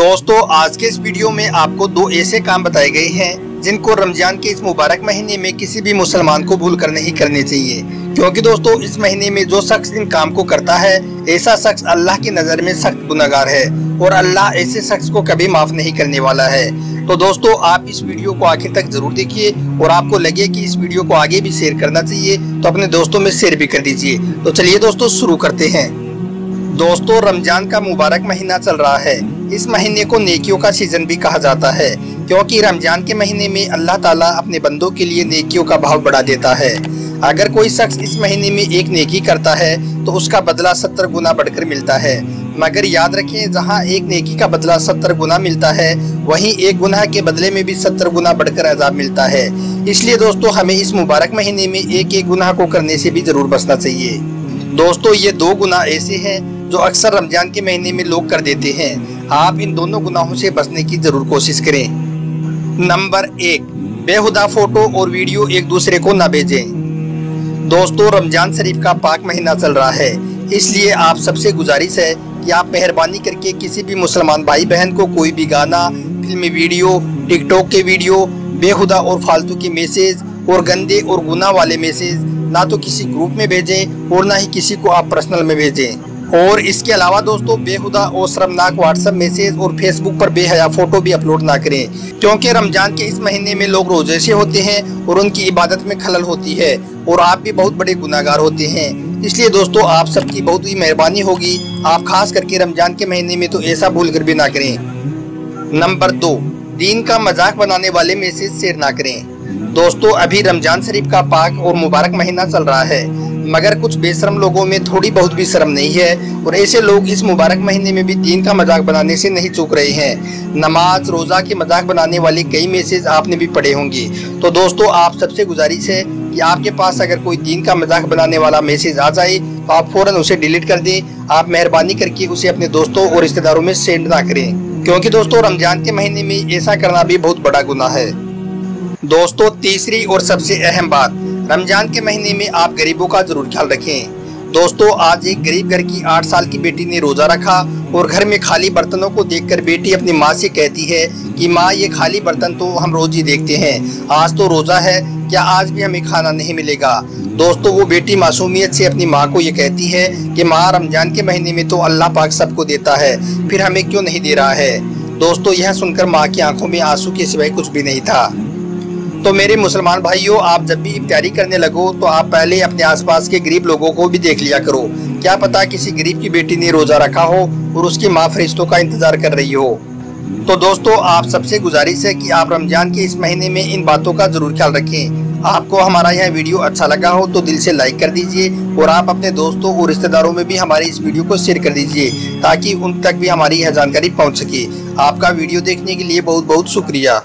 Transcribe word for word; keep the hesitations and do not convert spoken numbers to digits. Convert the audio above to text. दोस्तों, आज के इस वीडियो में आपको दो ऐसे काम बताए गए हैं जिनको रमजान के इस मुबारक महीने में किसी भी मुसलमान को भूल कर नहीं करने चाहिए, क्योंकि दोस्तों इस महीने में जो शख्स इन काम को करता है ऐसा शख्स अल्लाह की नज़र में सख्त गुनहगार है और अल्लाह ऐसे शख्स को कभी माफ़ नहीं करने वाला है। तो दोस्तों, आप इस वीडियो को आखिर तक जरूर देखिए और आपको लगे कि इस वीडियो को आगे भी शेयर करना चाहिए तो अपने दोस्तों में शेयर भी कर दीजिए। तो चलिए दोस्तों शुरू करते हैं। दोस्तों, रमजान का मुबारक महीना चल रहा है। इस महीने को नेकियों का सीजन भी कहा जाता है, क्योंकि रमजान के महीने में अल्लाह ताला अपने बंदों के लिए नेकियों का भाव बढ़ा देता है। अगर कोई शख्स इस महीने में एक नेकी करता है तो उसका बदला सत्तर गुना बढ़कर मिलता है। मगर याद रखें, जहाँ एक नेकी का बदला सत्तर गुना मिलता है वहीं एक गुनाह के बदले में भी सत्तर गुना बढ़कर अजाब मिलता है। इसलिए दोस्तों, हमें इस मुबारक महीने में एक एक गुनाह को करने से भी जरूर बचना चाहिए। दोस्तों, ये दो गुनाह ऐसे हैं जो अक्सर रमजान के महीने में लोग कर देते हैं। आप इन दोनों गुनाहों से बचने की जरूर कोशिश करें। नंबर एक, बेहुदा फोटो और वीडियो एक दूसरे को न भेजें। दोस्तों, रमजान शरीफ का पाक महीना चल रहा है, इसलिए आप सबसे गुजारिश है कि आप मेहरबानी करके किसी भी मुसलमान भाई बहन को कोई भी गाना, फिल्मी वीडियो, टिकटॉक के वीडियो, बेहुदा और फालतू के मैसेज और गंदे और गुनाह वाले मैसेज ना तो किसी ग्रुप में भेजें और ना ही किसी को आप पर्सनल में भेजें। और इसके अलावा दोस्तों, बेहुदा और शर्मनाक व्हाट्सएप मैसेज और फेसबुक पर बेहया फोटो भी अपलोड ना करें, क्योंकि रमजान के इस महीने में लोग रोजे से होते हैं और उनकी इबादत में खलल होती है और आप भी बहुत बड़े गुनाहगार होते हैं। इसलिए दोस्तों, आप सबकी बहुत ही मेहरबानी होगी, आप खास करके रमजान के महीने में तो ऐसा भूल कर भी ना करें। नंबर दो, दीन का मजाक बनाने वाले मैसेज शेयर ना करें। दोस्तों, अभी रमजान शरीफ का पाक और मुबारक महीना चल रहा है, मगर कुछ बेशरम लोगों में थोड़ी बहुत भी शर्म नहीं है और ऐसे लोग इस मुबारक महीने में भी दीन का मजाक बनाने से नहीं चूक रहे हैं। नमाज, रोज़ा के मजाक बनाने वाले कई मैसेज आपने भी पढ़े होंगे। तो दोस्तों, आप सबसे गुजारिश है कि आपके पास अगर कोई दीन का मजाक बनाने वाला मैसेज आ जाए तो आप फ़ौरन उसे डिलीट कर दें। आप मेहरबानी करके उसे अपने दोस्तों और रिश्तेदारों में सेंड ना करें, क्योंकि दोस्तों रमजान के महीने में ऐसा करना भी बहुत बड़ा गुनाह है। दोस्तों, तीसरी और सबसे अहम बात, रमजान के महीने में आप गरीबों का जरूर ख्याल रखें। दोस्तों, आज एक गरीब घर की आठ साल की बेटी ने रोज़ा रखा और घर में खाली बर्तनों को देखकर बेटी अपनी माँ से कहती है कि माँ, ये खाली बर्तन तो हम रोज ही देखते हैं, आज तो रोज़ा है, क्या आज भी हमें खाना नहीं मिलेगा? दोस्तों, वो बेटी मासूमियत से अपनी माँ को ये कहती है कि माँ, रमजान के महीने में तो अल्लाह पाक सबको देता है, फिर हमें क्यों नहीं दे रहा है? दोस्तों, यह सुनकर माँ की आंखों में आंसू के सिवाय कुछ भी नहीं था। तो मेरे मुसलमान भाइयों, आप जब भी इफ्तारी करने लगो तो आप पहले अपने आसपास के गरीब लोगों को भी देख लिया करो। क्या पता किसी गरीब की बेटी ने रोज़ा रखा हो और उसकी माँ फरिश्तों का इंतज़ार कर रही हो। तो दोस्तों, आप सबसे गुजारिश है कि आप रमज़ान के इस महीने में इन बातों का ज़रूर ख्याल रखें। आपको हमारा यह वीडियो अच्छा लगा हो तो दिल से लाइक कर दीजिए और आप अपने दोस्तों और रिश्तेदारों में भी हमारी इस वीडियो को शेयर कर दीजिए ताकि उन तक भी हमारी यह जानकारी पहुँच सके। आपका वीडियो देखने के लिए बहुत बहुत शुक्रिया।